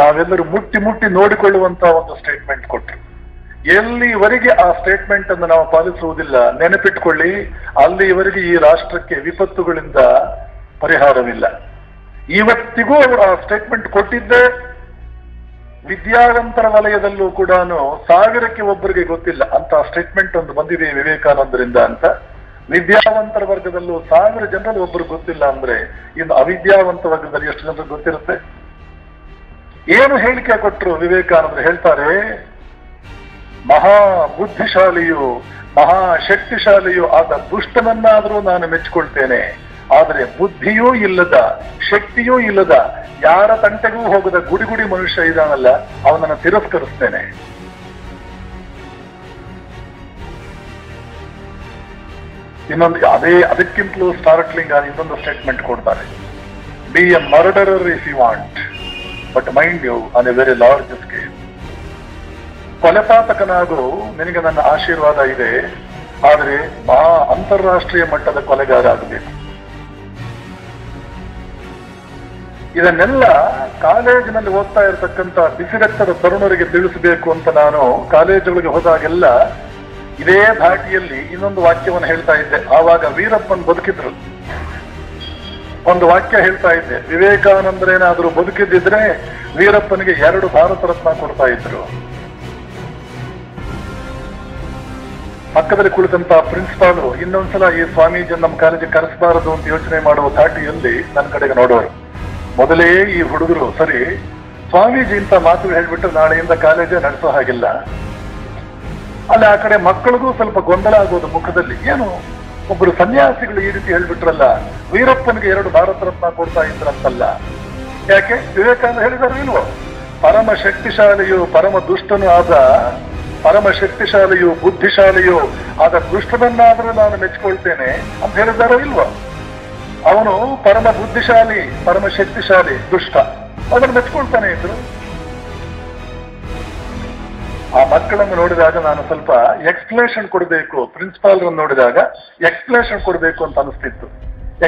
ನಾವೆಲ್ಲರೂ ಮುಟ್ಟಿ ಮುಟ್ಟಿ ನೋಡಿಕೊಳ್ಳುವಂತಹ ಒಂದು ಸ್ಟೇಟ್ಮೆಂಟ್ ಕೊಟ್ಟರು. ಎಲ್ಲಿವರೆಗೆ ಆ ಸ್ಟೇಟ್ಮೆಂಟ್ ಅನ್ನು ನಾವು ಪಾಲಿಸುವುದಿಲ್ಲ, ನೆನಪಿಟ್ಟುಕೊಳ್ಳಿ, ಅಲ್ಲಿವರೆಗೆ ಈ ರಾಷ್ಟ್ರಕ್ಕೆ ವಿಪತ್ತುಗಳಿಂದ ಪರಿಹಾರವಿಲ್ಲ. ಇವತ್ತಿಗೂ ಅವರು ಆ ಸ್ಟೇಟ್ಮೆಂಟ್ ಕೊಟ್ಟಿದ್ದೆ. ವಿದ್ಯಾವಂತರ ವಲಯದಲ್ಲೂ ಕೂಡ 1,000ಕ್ಕೆ ಒಬ್ಬರಿಗೆ ಗೊತ್ತಿಲ್ಲ ಅಂತ ಸ್ಟೇಟ್ಮೆಂಟ್ ಒಂದು ಬಂದಿದೆ ವಿವೇಕಾನಂದರಿಂದ ಅಂತ. ವಿದ್ಯಾವಂತರ ವರ್ಗದಲ್ಲೂ 1,000 ಜನರಲ್ಲಿ ಒಬ್ಬರು ಗೊತ್ತಿಲ್ಲ ಅಂದ್ರೆ ಇನ್ನು ಅವಿದ್ಯಾವಂತ ವರ್ಗದಲ್ಲಿ ಎಷ್ಟು ಜನರಿಗೆ ಗೊತ್ತಿರುತ್ತೆ? ಏನು ಹೇಳಿಕೆ ಕೊಟ್ಟರು ವಿವೇಕಾನಂದರು? ಹೇಳ್ತಾರೆ, ಮಹಾ ಬುದ್ಧಿಶಾಲಿಯು ಮಹಾ ಶಕ್ತಿಶಾಲಿಯು ಆದ ದುಷ್ಟನನ್ನಾದರೂ ನಾನು ಮೆಚ್ಚಿಕೊಳ್ತೇನೆ, ಆದರೆ ಬುದ್ಧಿಯೂ ಇಲ್ಲದ ಶಕ್ತಿಯೂ ಇಲ್ಲದ ಯಾರ ತಂಟೆಗೂ ಹೋಗದ ಗುಡಿ ಮನುಷ್ಯ ಇದಾನಲ್ಲ ಅವನನ್ನು ತಿರಸ್ಕರಿಸ್ತೇನೆ. ಇನ್ನೊಂದು ಅದಕ್ಕಿಂತಲೂ ಸ್ಟಾರ್ಟ್ಲಿಂಗ್ ಆಗಿ ಇನ್ನೊಂದು ಸ್ಟೇಟ್ಮೆಂಟ್ ಕೊಡ್ತಾರೆ, be a murderer if you want but mind you on a very large scale. ಕೊಲೆಪಾತಕನಾಗೂ ನಿನಗೆ ನನ್ನ ಆಶೀರ್ವಾದ ಇದೆ, ಆದರೆ ಮಹಾ ಅಂತಾರಾಷ್ಟ್ರೀಯ ಮಟ್ಟದ ಕೊಲೆಗಾರ ಆಗಬೇಕು. ಇದನ್ನೆಲ್ಲ ಕಾಲೇಜಿನಲ್ಲಿ ಓದ್ತಾ ಇರತಕ್ಕಂಥ ಬಿಸಿರಕ್ತದ ತರುಣರಿಗೆ ತಿಳಿಸಬೇಕು ಅಂತ ನಾನು ಕಾಲೇಜುಗಳಿಗೆ ಹೋದಾಗೆಲ್ಲ ಇದೇ ಧಾಟಿಯಲ್ಲಿ ಇನ್ನೊಂದು ವಾಕ್ಯವನ್ನು ಹೇಳ್ತಾ ಇದ್ದೆ. ಆವಾಗ ವೀರಪ್ಪನ್ ಬದುಕಿದ್ರು, ಒಂದು ವಾಕ್ಯ ಹೇಳ್ತಾ ಇದ್ದೆ, ವಿವೇಕಾನಂದರೇನಾದ್ರೂ ಬದುಕಿದ್ದಿದ್ರೆ ವೀರಪ್ಪನಿಗೆ 2 ಭಾರತ ರತ್ನ ಕೊಡ್ತಾ ಇದ್ರು. ಪಕ್ಕದಲ್ಲಿ ಕುಳಿತಂತ ಪ್ರಿನ್ಸಿಪಾಲು ಇನ್ನೊಂದ್ಸಲ ಈ ಸ್ವಾಮೀಜಿ ನಮ್ಮ ಕಾಲೇಜಿಗೆ ಕರೆಸಬಾರದು ಅಂತ ಯೋಚನೆ ಮಾಡುವ ಧಾಟಿಯಲ್ಲಿ ನನ್ನ ಕಡೆಗೆ ನೋಡೋರು. ಮೊದಲೇ ಈ ಹುಡುಗರು ಸರಿ ಸ್ವಾಮೀಜಿ ಇಂತ ಮಾತು ಹೇಳ್ಬಿಟ್ಟು ನಾಳೆಯಿಂದ ಕಾಲೇಜೇ ನಡೆಸೋ ಹಾಗಿಲ್ಲ. ಅಲ್ಲಿ ಆ ಕಡೆ ಮಕ್ಕಳಿಗೂ ಸ್ವಲ್ಪ ಗೊಂದಲ ಆಗೋದು ಮುಖದಲ್ಲಿ. ಏನು ಒಬ್ಬರು ಸನ್ಯಾಸಿಗಳು ಈ ರೀತಿ ಹೇಳ್ಬಿಟ್ರಲ್ಲ, ವೀರಪ್ಪನಿಗೆ 2 ಭಾರತ ರತ್ನ ಕೊಡ್ತಾ ಇದ್ರಂತಲ್ಲ, ಯಾಕೆ? ವಿವೇಕಾನಂದ ಹೇಳಿದಾರು ಇಲ್ವೋ, ಪರಮ ಶಕ್ತಿಶಾಲಿಯು ಪರಮ ದುಷ್ಟನು ಆದ ಬುದ್ಧಿಶಾಲಿಯು ಆದ ದುಷ್ಟನನ್ನಾದರೂ ನಾನು ಮೆಚ್ಚಿಕೊಳ್ತೇನೆ ಅಂತ ಹೇಳಿದಾರೋ ಇಲ್ವೋ? ಅವನು ಪರಮ ಬುದ್ಧಿಶಾಲಿ ಪರಮ ಶಕ್ತಿಶಾಲಿ ದುಷ್ಟ, ಅದನ್ನು ಮೆಚ್ಚಿಕೊಳ್ತಾನೆ ಇದ್ರು. ಆ ಮಕ್ಕಳನ್ನು ನೋಡಿದಾಗ ನಾನು ಸ್ವಲ್ಪ ಎಕ್ಸ್ಪ್ಲನೇಷನ್ ಕೊಡಬೇಕು, ಪ್ರಿನ್ಸಿಪಾಲ್ ನೋಡಿದಾಗ ಎಕ್ಸ್ಪ್ಲನೇಷನ್ ಕೊಡಬೇಕು ಅಂತ ಅನಿಸ್ತಿತ್ತು.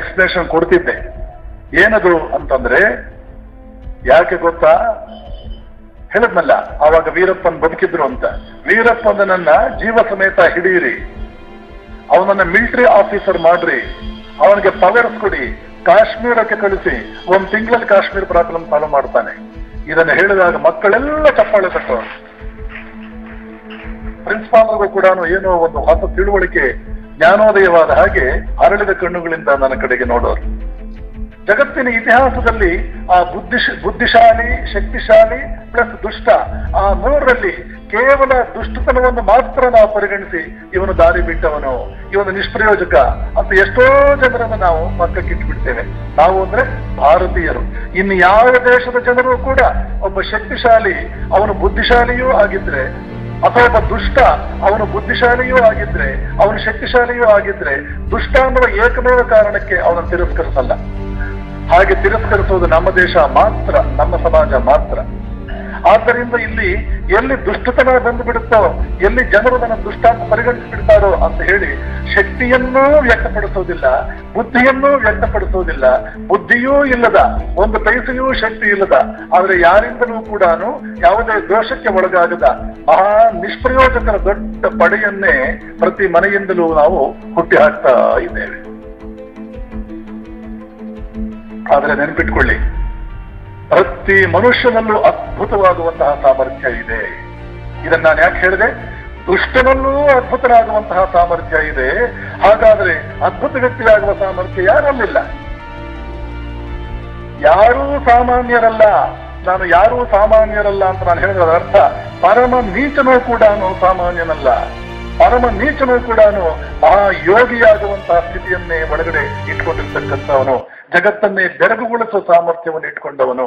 ಎಕ್ಸ್ಪ್ಲನೇಷನ್ ಕೊಡ್ತಿದ್ದೆ. ಏನದು ಅಂತಂದ್ರೆ, ಯಾಕೆ ಗೊತ್ತಾ? ಹೇಳಿದ್ನಲ್ಲ ಆವಾಗ ವೀರಪ್ಪನ್ ಬದುಕಿದ್ರು ಅಂತ, ವೀರಪ್ಪನನ್ನ ಜೀವ ಸಮೇತ ಹಿಡಿಯಿರಿ, ಅವನನ್ನ ಮಿಲಿಟರಿ ಆಫೀಸರ್ ಮಾಡ್ರಿ, ಅವನಿಗೆ ಪವರ್ಸ್ ಕೊಡಿ, ಕಾಶ್ಮೀರಕ್ಕೆ ಕಳಿಸಿ, 1 ತಿಂಗಳಲ್ಲಿ ಕಾಶ್ಮೀರ ಪ್ರಾಬ್ಲಮ್ ಸಾಲ್ವ್ ಮಾಡ್ತಾನೆ. ಇದನ್ನು ಹೇಳಿದಾಗ ಮಕ್ಕಳೆಲ್ಲ ಚಪ್ಪಾಳೆ ತಟ್ಟವರು. ಪ್ರಿನ್ಸಿಪಾಲ್ಗೂ ಕೂಡ ಏನೋ ಒಂದು ಹೊಸ ತಿಳುವಳಿಕೆ ಜ್ಞಾನೋದಯವಾದ ಹಾಗೆ ಅರಳಿದ ಕಣ್ಣುಗಳಿಂದ ನನ್ನ ಕಡೆಗೆ ನೋಡೋರು. ಜಗತ್ತಿನ ಇತಿಹಾಸದಲ್ಲಿ ಆ ಬುದ್ಧಿಶಾಲಿ ಶಕ್ತಿಶಾಲಿ ಪ್ಲಸ್ ದುಷ್ಟ, ಆ 3ರಲ್ಲಿ ಕೇವಲ ದುಷ್ಟತನವನ್ನು ಮಾತ್ರ ನಾವು ಪರಿಗಣಿಸಿ ಇವನು ದಾರಿ ಬಿಟ್ಟವನು, ಇವನು ನಿಷ್ಪ್ರಯೋಜಕ ಅಂತ ಎಷ್ಟೋ ಜನರನ್ನು ನಾವು ಪಕ್ಕಕ್ಕೆ ಇಟ್ಬಿಡ್ತೇವೆ. ನಾವು ಅಂದ್ರೆ ಭಾರತೀಯರು. ಇನ್ನು ಯಾವ ದೇಶದ ಜನರು ಕೂಡ ಒಬ್ಬ ಶಕ್ತಿಶಾಲಿ ಅವನು ಬುದ್ಧಿಶಾಲಿಯೂ ಆಗಿದ್ರೆ, ಅಥವಾ ಒಬ್ಬ ದುಷ್ಟ ಅವನು ಬುದ್ಧಿಶಾಲಿಯೂ ಆಗಿದ್ರೆ ಅವನು ಶಕ್ತಿಶಾಲಿಯೂ ಆಗಿದ್ರೆ, ದುಷ್ಟ ಅನ್ನುವ ಏಕಮೇವ ಕಾರಣಕ್ಕೆ ಅವನನ್ನು ತಿರಸ್ಕರಿಸಲ್ಲ. ಹಾಗೆ ತಿರಸ್ಕರಿಸುವುದು ನಮ್ಮ ದೇಶ ಮಾತ್ರ, ನಮ್ಮ ಸಮಾಜ ಮಾತ್ರ. ಆದ್ದರಿಂದ ಇಲ್ಲಿ ಎಲ್ಲಿ ದುಷ್ಟತನ ಬಂದುಬಿಡುತ್ತೋ, ಎಲ್ಲಿ ಜನರು ನನ್ನ ದುಷ್ಟ ಅಂತ ಪರಿಗಣಿಸಿಬಿಡ್ತಾರೋ ಅಂತ ಹೇಳಿ ಶಕ್ತಿಯನ್ನೂ ವ್ಯಕ್ತಪಡಿಸೋದಿಲ್ಲ, ಬುದ್ಧಿಯನ್ನೂ ವ್ಯಕ್ತಪಡಿಸೋದಿಲ್ಲ. ಬುದ್ಧಿಯೂ ಇಲ್ಲದ, ಒಂದು ಪೈಸೆಯೂ ಶಕ್ತಿ ಇಲ್ಲದ, ಆದರೆ ಯಾರಿಂದಲೂ ಕೂಡ ಯಾವುದೇ ದೋಷಕ್ಕೆ ಒಳಗಾಗದ ಮಹಾ ನಿಷ್ಪ್ರಯೋಜಕರ ದೊಡ್ಡ ಪಡೆಯನ್ನೇ ಪ್ರತಿ ಮನೆಯಿಂದಲೂ ನಾವು ಹುಟ್ಟಿ ಹಾಕ್ತಾ ಇದ್ದೇವೆ. ಆದರೆ ನೆನಪಿಟ್ಕೊಳ್ಳಿ, ಪ್ರತಿ ಮನುಷ್ಯನಲ್ಲೂ ಅದ್ಭುತವಾಗುವಂತಹ ಸಾಮರ್ಥ್ಯ ಇದೆ. ಇದನ್ನ ನಾನು ಯಾಕೆ ಹೇಳಿದೆ? ದುಷ್ಟನಲ್ಲೂ ಅದ್ಭುತನಾಗುವಂತಹ ಸಾಮರ್ಥ್ಯ ಇದೆ. ಹಾಗಾದ್ರೆ ಅದ್ಭುತ ವ್ಯಕ್ತಿಯಾಗುವ ಸಾಮರ್ಥ್ಯ ಯಾರಲ್ಲಿಲ್ಲ? ಯಾರೂ ಸಾಮಾನ್ಯರಲ್ಲ. ನಾನು ಯಾರೂ ಸಾಮಾನ್ಯರಲ್ಲ ಅಂತ ನಾನು ಹೇಳಿದ ಅರ್ಥ, ಪರಮ ನೀಚನೂ ಕೂಡ ಸಾಮಾನ್ಯನಲ್ಲ. ಪರಮ ನೀಚನೂ ಕೂಡ ಮಹಾಯೋಗಿಯಾಗುವಂತಹ ಸ್ಥಿತಿಯನ್ನೇ ಒಳಗಡೆ ಇಟ್ಕೊಂಡಿರ್ತಕ್ಕಂಥವನು, ಜಗತ್ತನ್ನೇ ಬೆರಗುಗೊಳಿಸುವ ಸಾಮರ್ಥ್ಯವನ್ನು ಇಟ್ಕೊಂಡವನು.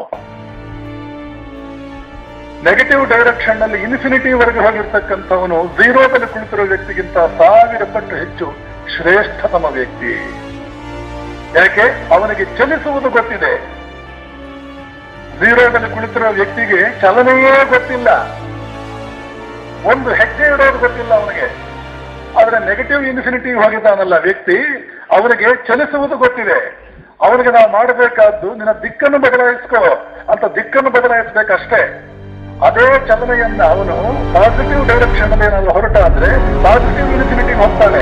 ನೆಗೆಟಿವ್ ಡೈರೆಕ್ಷನ್ ನಲ್ಲಿ ಇನ್ಫಿನಿಟಿವರೆಗೆ ಹೋಗಿರ್ತಕ್ಕಂಥವನು ಝೀರೋದಲ್ಲಿ ಕುಳಿತಿರೋ ವ್ಯಕ್ತಿಗಿಂತ 1000 ಪಟ್ಟು ಹೆಚ್ಚು ಶ್ರೇಷ್ಠತಮ ವ್ಯಕ್ತಿ. ಯಾಕೆ? ಅವನಿಗೆ ಚಲಿಸುವುದು ಗೊತ್ತಿದೆ. ಝೀರೋದಲ್ಲಿ ಕುಳಿತಿರೋ ವ್ಯಕ್ತಿಗೆ ಚಲನೆಯೇ ಗೊತ್ತಿಲ್ಲ, ಒಂದು ಹೆಜ್ಜೆ ಇಡೋದು ಗೊತ್ತಿಲ್ಲ ಅವನಿಗೆ. ಆದ್ರೆ ನೆಗೆಟಿವ್ ಇನ್ಫಿನಿಟಿ ಹೋಗಿದ್ದಾನಲ್ಲ ವ್ಯಕ್ತಿ, ಅವನಿಗೆ ಚಲಿಸುವುದು ಗೊತ್ತಿದೆ. ಅವರಿಗೆ ನಾವು ಮಾಡಬೇಕಾದ್ದು ನಿನ್ನ ದಿಕ್ಕನ್ನು ಬದಲಾಯಿಸಕೋ ಅಂತ ದಿಕ್ಕನ್ನು ಬದಲಾಯಿಸಬೇಕಷ್ಟೇ। ಅದೇ ಚಲನೆಯನ್ನ ಅವನು ಪಾಸಿಟಿವ್ ಡೈರೆಕ್ಷನ್ ಅಲ್ಲಿ ಏನಾದರೂ ಹೊರಟ ಅಂದ್ರೆ ಪಾಸಿಟಿವ್ ಇನ್ಫಿನಿಟಿಗೆ ಹೋಗ್ತಾನೆ।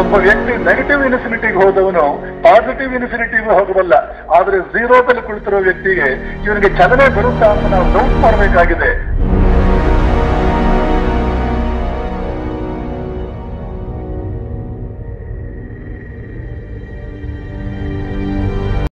ಒಬ್ಬ ವ್ಯಕ್ತಿ ನೆಗೆಟಿವ್ ಇನ್ಫಿನಿಟಿಗೆ ಹೋದವನು ಪಾಸಿಟಿವ್ ಇನ್ಫಿನಿಟಿಗೆ ಹೋಗಬಲ್ಲ, ಆದ್ರೆ ಝೀರೋದಲ್ಲಿ ಕುಳಿತಿರೋ ವ್ಯಕ್ತಿಗೆ ಇವನಿಗೆ ಚಲನೆ ಬರುತ್ತಾ ಅಂತ ನಾವು ಡೌಟ್ ಮಾಡಬೇಕಾಗಿದೆ।